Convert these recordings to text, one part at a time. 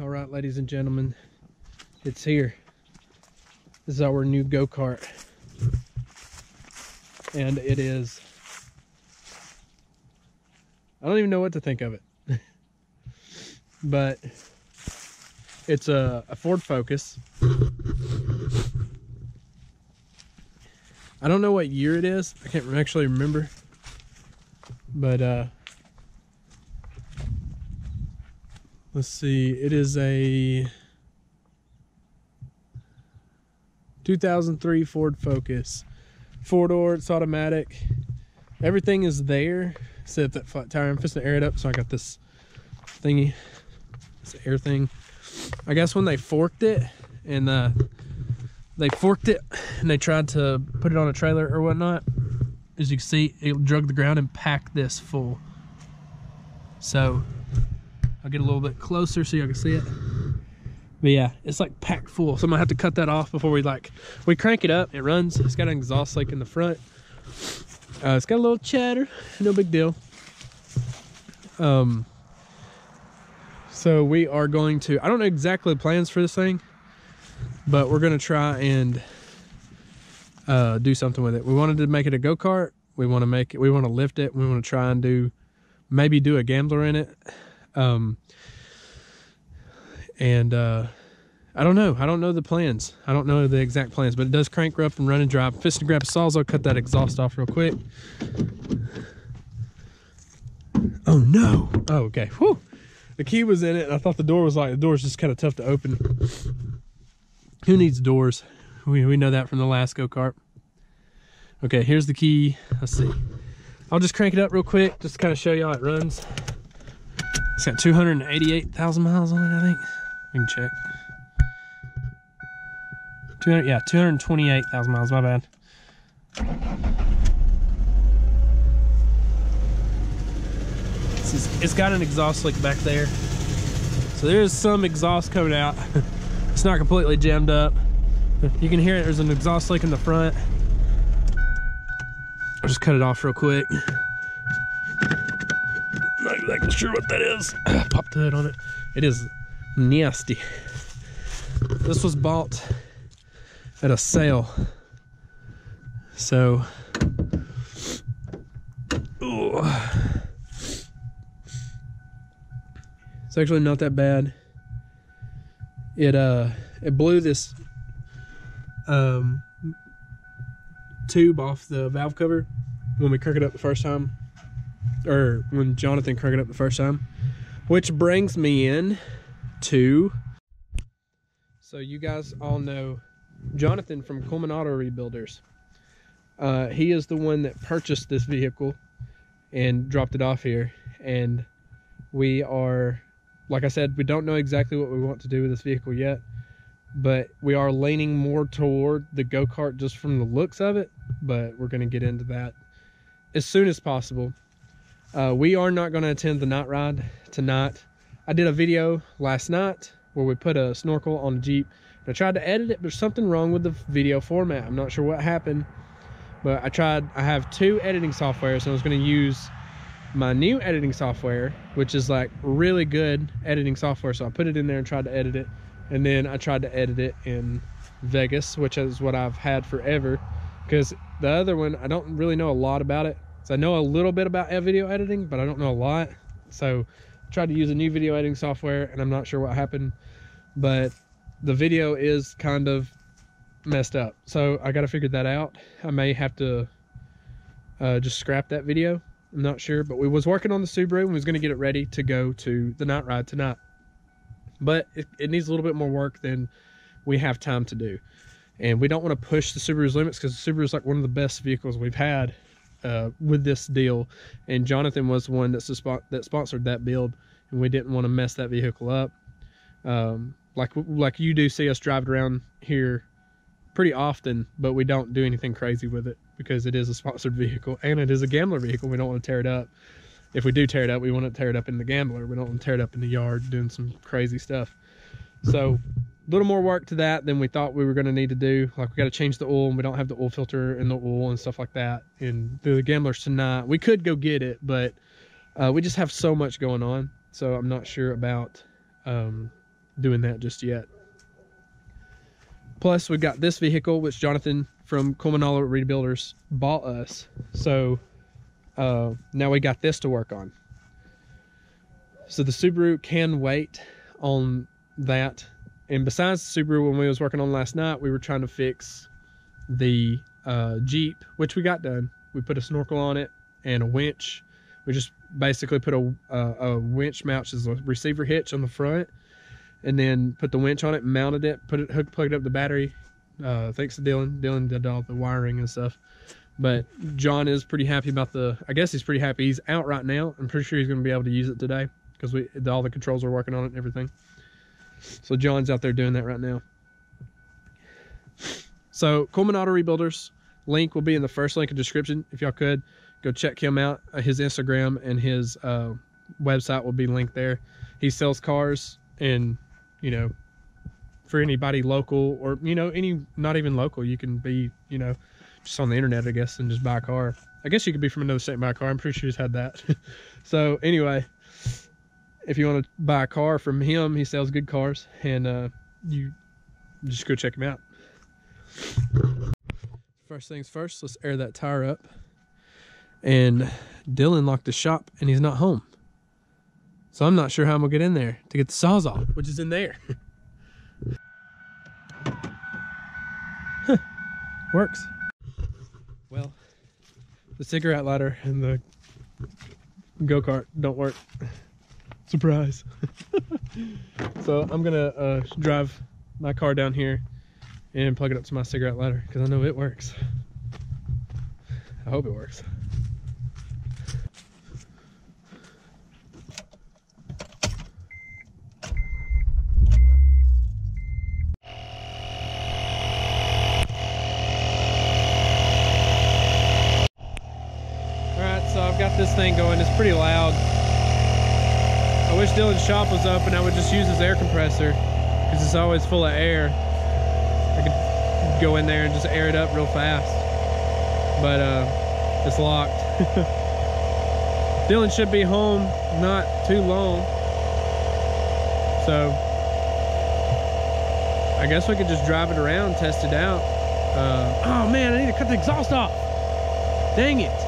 All right, ladies and gentlemen, it's here. This is our new go-kart, and it is, I don't even know what to think of it, but it's a Ford Focus. I don't know what year it is. I can't actually remember, but let's see, it is a 2003 Ford Focus, four-door. It's automatic. Everything is there except that flat tire. I'm fixing to air it up, so I got this thingy. It's an air thing. I guess when they forked it, and they tried to put it on a trailer or whatnot, as you can see, it drug the ground and packed this full. So I'll get a little bit closer so y'all can see it. But yeah, it's like packed full. So I'm gonna have to cut that off before we crank it up. It runs. It's got an exhaust leak in the front. It's got a little chatter. No big deal. So we are going to, I don't know exactly the plans for this thing, but we're gonna try and do something with it. We wanted to make it a go-kart. We want to lift it. We want to try and maybe do a gambler in it. I don't know. I don't know the plans. I don't know the exact plans, but it does crank her up and run and drive. I'm fixing to grab a sawzall, cut that exhaust off real quick. Oh no. Oh, okay. Whew. The key was in it, and I thought the door's just kind of tough to open. Who needs doors? We know that from the last go-kart. Okay, here's the key. Let's see. I'll just crank it up real quick, just to kind of show you how it runs. It's got 288,000 miles on it, I think. We can check. 228,000 miles, my bad. It's got an exhaust leak back there, so there is some exhaust coming out. It's not completely jammed up. You can hear it. There's an exhaust leak in the front. I'll just cut it off real quick. Not exactly sure what that is. Popped the hood on it. It is nasty. This was bought at a sale, so it's actually not that bad. It blew this tube off the valve cover when we cranked it up the first time, or when Jonathan cranked it up the first time, which brings me in to, so you guys all know Jonathan from Cullman Auto Rebuilders. He is the one that purchased this vehicle and dropped it off here. And we are, like I said, we don't know exactly what we want to do with this vehicle yet, but we are leaning more toward the go-kart just from the looks of it, but we're going to get into that as soon as possible. We are not going to attend the night ride tonight. I did a video last night where we put a snorkel on a Jeep. I tried to edit it, but there's something wrong with the video format. I'm not sure what happened, but I have two editing softwares, and I was going to use my new editing software, which is like really good editing software. So I put it in there and tried to edit it. And then I tried to edit it in Vegas, which is what I've had forever, because the other one, I don't really know a lot about it. So I know a little bit about video editing, but I don't know a lot. So I tried to use a new video editing software, and I'm not sure what happened, but the video is kind of messed up. So I got to figure that out. I may have to just scrap that video. I'm not sure, but we was working on the Subaru and was going to get it ready to go to the night ride tonight. But it needs a little bit more work than we have time to do. And we don't want to push the Subaru's limits, because the Subaru's like one of the best vehicles we've had with this deal. And Jonathan was the one that sponsored that build, and we didn't want to mess that vehicle up. Like you do see us drive around here pretty often, but we don't do anything crazy with it because it is a sponsored vehicle and it is a gambler vehicle. We don't want to tear it up. If we do tear it up, we want to tear it up in the gambler. We don't want to tear it up in the yard doing some crazy stuff. So a little more work to that than we thought we were going to need to do. Like, we got to change the oil, and we don't have the oil filter in the oil and stuff like that. And the gamblers tonight, we could go get it, but we just have so much going on. So I'm not sure about doing that just yet. Plus, we've got this vehicle, which Jonathan from Cullman Auto Rebuilders bought us. So now we got this to work on. So the Subaru can wait on that. And besides the Subaru, when we was working on last night, we were trying to fix the Jeep, which we got done. We put a snorkel on it and a winch. We just basically put a winch mount, which is a receiver hitch on the front, and then put the winch on it, mounted it, plugged up the battery. Thanks to Dylan. Dylan did all the wiring and stuff. But John is pretty happy about the, I guess he's pretty happy. He's out right now. I'm pretty sure he's going to be able to use it today because all the controls are working on it and everything. So John's out there doing that right now. So Cullman Auto Rebuilders, link will be in the first link in the description. If y'all could go check him out, his Instagram and his website will be linked there. He sells cars, and you know, for anybody local or you know, any not even local, you can be, you know, just on the internet, I guess, and just buy a car. I guess you could be from another state and buy a car. I'm pretty sure he's had that. So anyway, if you want to buy a car from him, he sells good cars, and you just go check him out. First things first, let's air that tire up. And Dylan locked the shop and he's not home. So I'm not sure how I'm gonna get in there to get the Sawzall, which is in there. Works. Well, the cigarette lighter and the go-kart don't work. Surprise. So I'm gonna drive my car down here and plug it up to my cigarette lighter because I know it works. I hope it works. All right, so I've got this thing going. It's pretty loud. I wish Dylan's shop was up and I would just use his air compressor because it's always full of air. I could go in there and just air it up real fast, but it's locked. Dylan should be home not too long, so I guess we could just drive it around, test it out. Oh man, I need to cut the exhaust off. Dang it.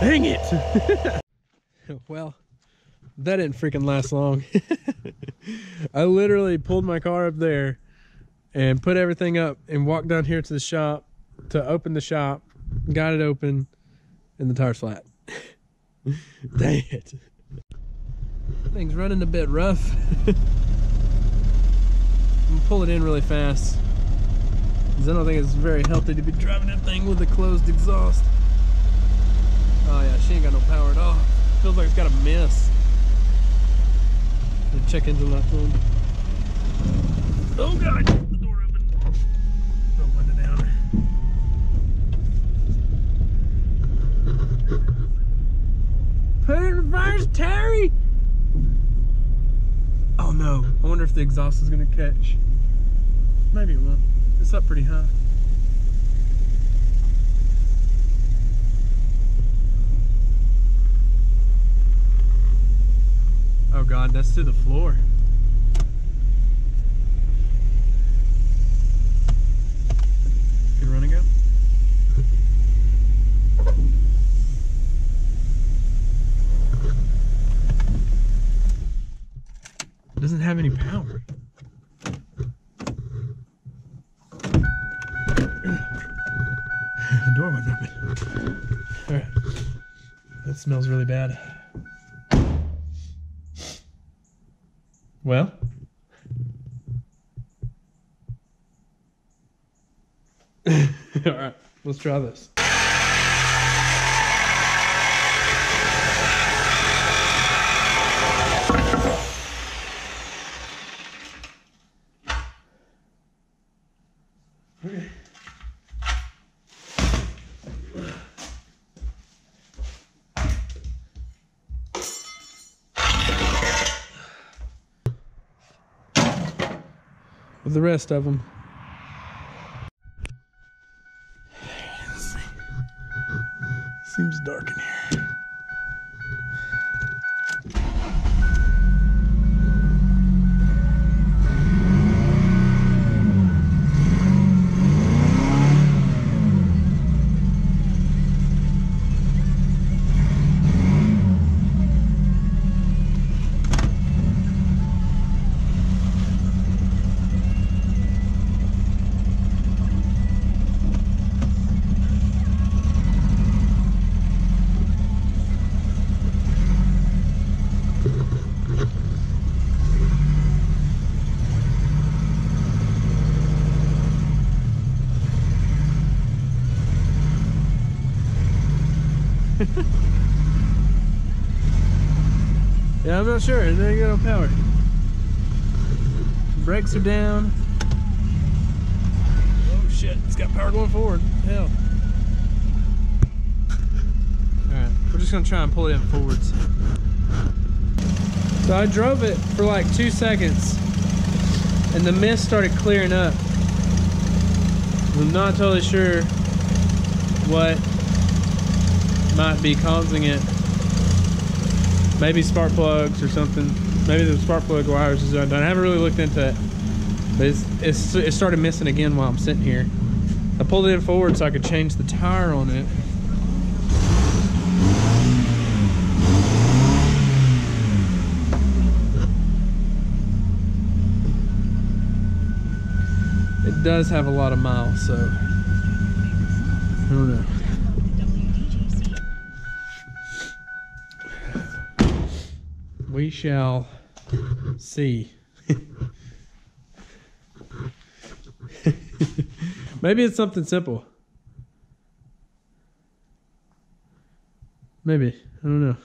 Dang it! Well, that didn't freaking last long. I literally pulled my car up there and put everything up and walked down here to the shop to open the shop, got it open, and the tire's flat. Dang it. Thing's running a bit rough. I'm gonna pull it in really fast because I don't think it's very healthy to be driving that thing with a closed exhaust. Oh yeah, she ain't got no power at all. Feels like it's got a miss. The check engine light on. Oh god, the door opened. Throw the window down. Put it in reverse, Terry! Oh no, I wonder if the exhaust is gonna catch. Maybe it won't. It's up pretty high. Oh god, that's to the floor. Good run again. Doesn't have any power. The door went open. Alright. That smells really bad. Well, all right, let's try this. Okay. The rest of them. Seems dark in here. Yeah, I'm not sure. They ain't got no power. Brakes are down. Oh shit, it's got power going forward. Hell. Alright, we're just gonna try and pull it in forwards. So I drove it for like 2 seconds and the mist started clearing up. I'm not totally sure what might be causing it. Maybe spark plugs or something. Maybe the spark plug wires is undone. I haven't really looked into that. But it started missing again while I'm sitting here. I pulled it in forward so I could change the tire on it. It does have a lot of miles, so I don't know. We shall see. Maybe it's something simple. Maybe. I don't know.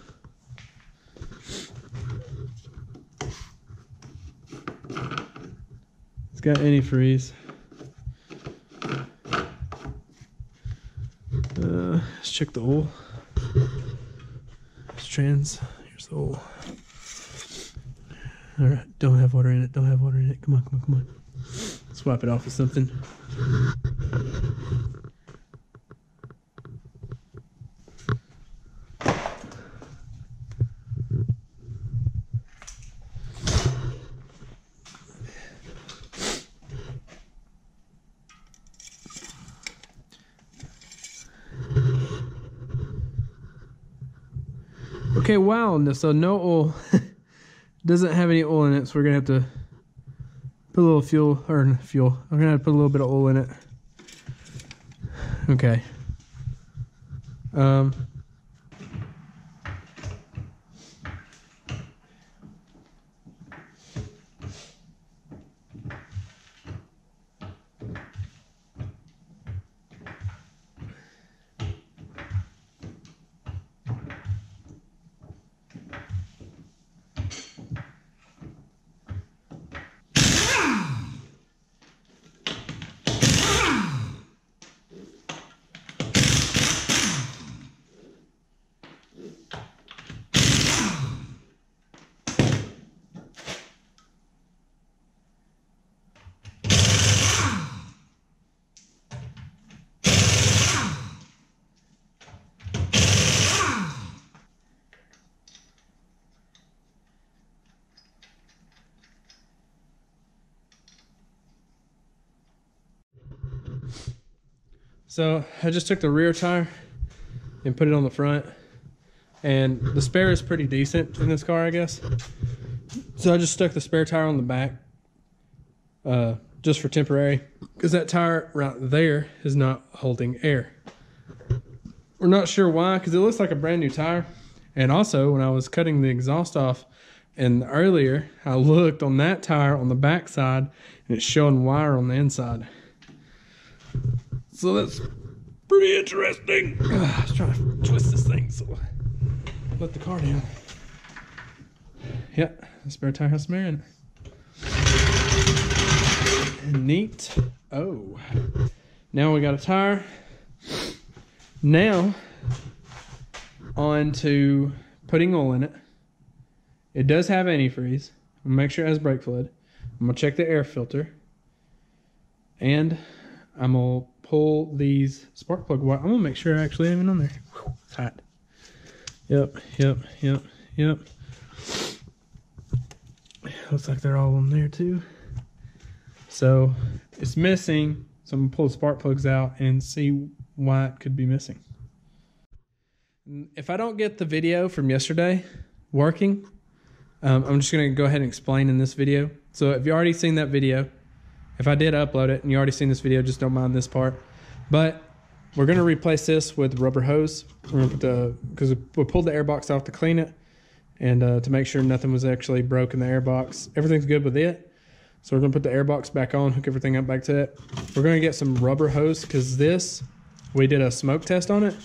It's got antifreeze. Let's check the oil. It's trans. Here's the oil. All right, don't have water in it. Don't have water in it. Come on, come on, come on. Let's wipe it off with something. Okay, wow. So no oil. Doesn't have any oil in it, so we're gonna have to put a little fuel, or fuel. I'm gonna have to put a little bit of oil in it. Okay. So I just took the rear tire and put it on the front, and the spare is pretty decent in this car, I guess. So I just stuck the spare tire on the back, just for temporary, because that tire right there is not holding air. We're not sure why, because it looks like a brand new tire. And also when I was cutting the exhaust off and earlier, I looked on that tire on the back side and it's showing wire on the inside. So that's pretty interesting. I was trying to twist this thing so I let the car down. Yep, the spare tire has some air in it. Neat. Oh. Now we got a tire. Now, on to putting oil in it. It does have antifreeze. I'm gonna make sure it has brake fluid. I'm gonna check the air filter. And I'm gonna pull these spark plug wires. I'm gonna make sure I actually have it on there. It's hot. Yep, yep, yep, yep. Looks like they're all on there too. So it's missing. So I'm gonna pull the spark plugs out and see why it could be missing. If I don't get the video from yesterday working, I'm just gonna go ahead and explain in this video. So if you've already seen that video, if I did upload it and you already seen this video, just don't mind this part. But we're going to replace this with rubber hose. We're going to put the, because we pulled the air box off to clean it and to make sure nothing was actually broke in the air box. Everything's good with it. So we're going to put the air box back on, hook everything up back to it. We're going to get some rubber hose because this, we did a smoke test on it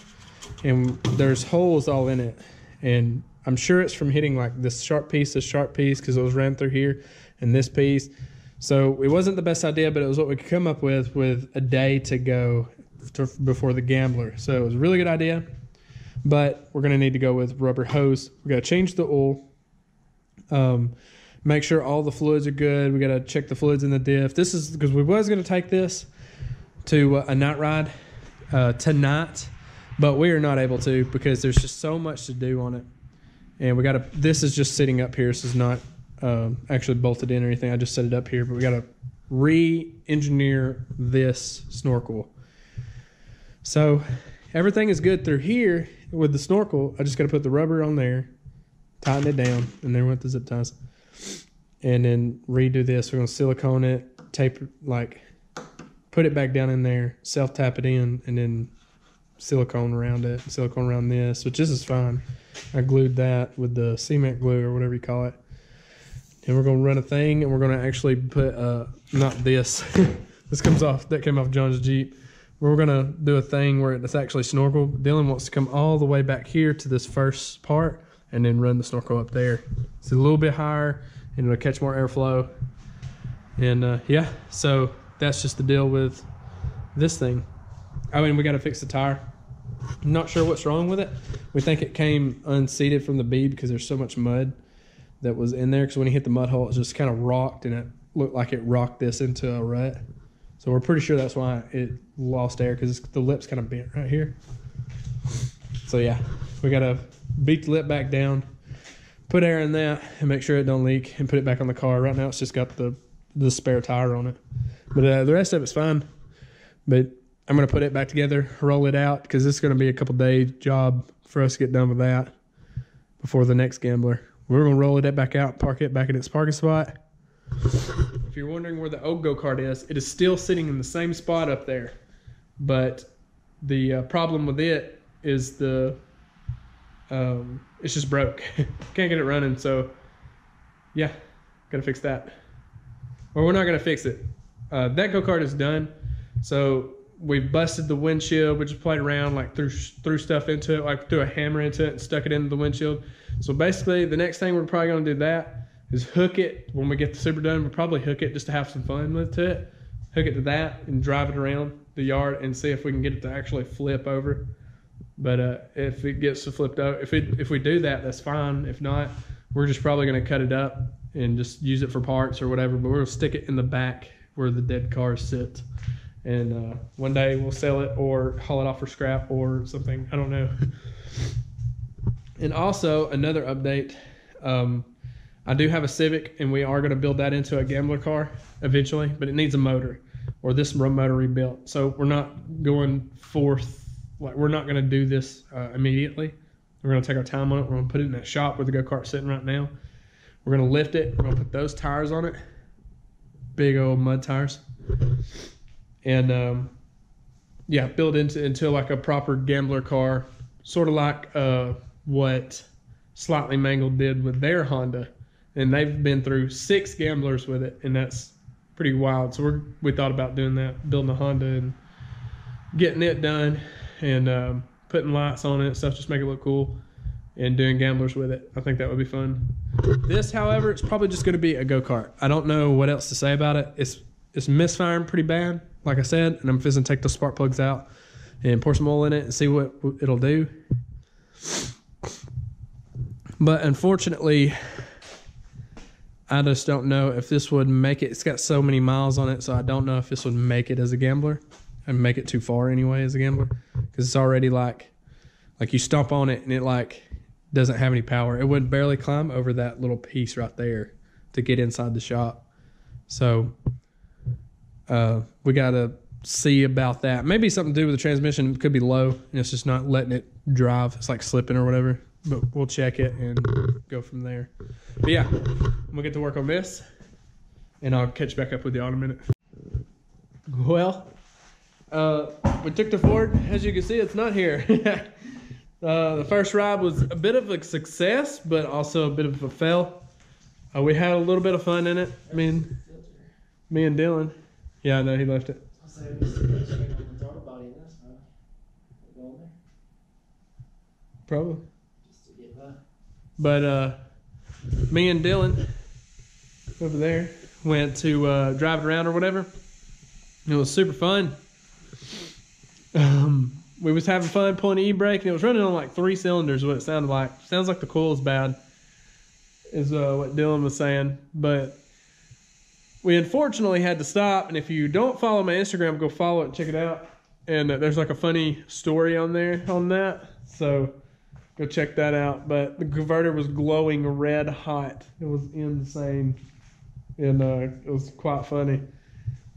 and there's holes all in it. And I'm sure it's from hitting like this sharp piece, because it was ran through here and this piece. So it wasn't the best idea, but it was what we could come up with a day to go before the Gambler. So it was a really good idea, but we're going to need to go with rubber hose. We got to change the oil, make sure all the fluids are good. We got to check the fluids in the diff. This is because we was going to take this to a night ride tonight, but we are not able to because there's just so much to do on it. And we got to, this is just sitting up here. This is not actually bolted in or anything. I just set it up here, but we got to re-engineer this snorkel. So everything is good through here with the snorkel. I just got to put the rubber on there, tighten it down, and then with the zip ties, and then redo this. We're going to silicone it, tape, like put it back down in there, self tap it in, and then silicone around it, silicone around this, which this is fine. I glued that with the cement glue or whatever you call it. And we're going to run a thing, and we're going to actually put not this this comes off, that came off John's Jeep. We're going to do a thing where it's actually snorkel. Dylan wants to come all the way back here to this first part and then run the snorkel up there. It's a little bit higher and it'll catch more airflow. And yeah, so that's just the deal with this thing. I mean, we got to fix the tire. I'm not sure what's wrong with it. We think it came unseated from the bead because there's so much mud that was in there, because when he hit the mud hole, it just kind of rocked, and it looked like it rocked this into a rut. So we're pretty sure that's why it lost air, because the lip's kind of bent right here. So yeah, we got to beat the lip back down, put air in that, and make sure it don't leak, and put it back on the car. Right now it's just got the spare tire on it, but the rest of it's fine. But I'm going to put it back together, roll it out, because this is going to be a couple days job for us to get done with that before the next Gambler. We're going to roll it back out, park it back in its parking spot. If you're wondering where the old go-kart is, it is still sitting in the same spot up there. But the problem with it is it's just broke. Can't get it running, so yeah, got to fix that. Or we're not going to fix it. That go-kart is done, so we busted the windshield. We just played around, like threw stuff into it, like threw a hammer into it and stuck it into the windshield. So basically the next thing we're probably going to do that is hook it. When we get the super done, we'll probably hook it just to have some fun with it. Hook it to that and drive it around the yard and see if we can get it to actually flip over. But if it gets to flip over, if we do that, that's fine. If not, we're just probably going to cut it up and just use it for parts or whatever. But we're going to stick it in the back where the dead cars sit. And one day we'll sell it or haul it off for scrap or something. I don't know. And also another update. I do have a Civic, and we are going to build that into a Gambler car eventually, but it needs a motor, or this motor rebuilt. So we're not going forth. Like, we're not going to do this immediately. We're going to take our time on it. We're going to put it in that shop where the go-kart's sitting right now. We're going to lift it. We're going to put those tires on it. Big old mud tires. And yeah, build into like a proper Gambler car, sort of like what Slightly Mangled did with their Honda, and they've been through 6 Gamblers with it, and that's pretty wild. So we thought about doing that, building a Honda and getting it done, and putting lights on it and stuff, just make it look cool, and doing Gamblers with it. I think that would be fun. This, however, it's probably just going to be a go-kart. I don't know what else to say about it. It's misfiring pretty bad, like I said, and I'm fixing to take the spark plugs out and pour some oil in it and see what it'll do. But unfortunately, I just don't know if this would make it. It's got so many miles on it, so I don't know if this would make it as a Gambler. And make it too far anyway as a Gambler, because it's already like you stomp on it and it like doesn't have any power. It would barely climb over that little piece right there to get inside the shop. So we got to see about that. Maybe something to do with the transmission. It could be low and it's just not letting it drive. It's like slipping or whatever, but we'll check it and go from there. But yeah, I'm gonna get to work on this and I'll catch back up with you in a minute. Well, we took the Ford. As you can see, it's not here. The first ride was a bit of a success, but also a bit of a fail. We had a little bit of fun in it. Me and Dylan. Yeah, I know, he left it. Probably. But me and Dylan over there went to drive it around or whatever. It was super fun. We was having fun pulling the e-brake, and it was running on like 3 cylinders, what it sounded like. Sounds like the coil's bad, is what Dylan was saying. But we unfortunately had to stop, and if you don't follow my Instagram, go follow it and check it out. And there's like a funny story on there on that, so go check that out. But the converter was glowing red hot. It was insane, and it was quite funny.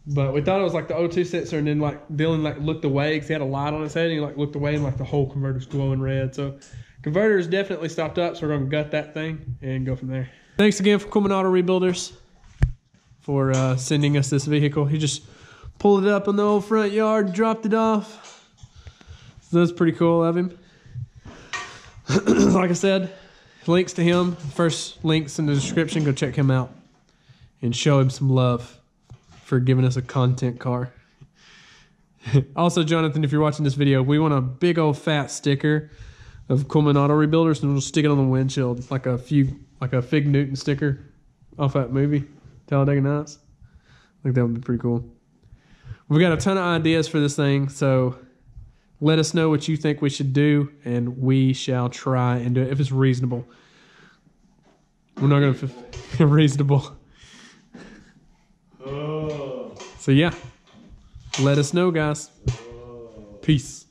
But we thought it was like the O2 sensor, and then like Dylan like looked away because he had a light on his head, and he like looked away, and like the whole converter's glowing red. So converter's definitely stopped up, so we're gonna gut that thing and go from there. Thanks again for Cullman Auto Rebuilders for sending us this vehicle. He just pulled it up in the old front yard, dropped it off. So that's pretty cool of him. Like I said, links to him, first links in the description. Go check him out and show him some love for giving us a content car. Also, Jonathan, if you're watching this video, we want a big old fat sticker of Cullman Auto Rebuilders, and we'll stick it on the windshield like a Fig Newton sticker off that movie Talladega Nights. I think that would be pretty cool. We've got a ton of ideas for this thing, so let us know what you think we should do, and we shall try and do it if it's reasonable. We're not going to reasonable. So yeah, let us know, guys. Peace.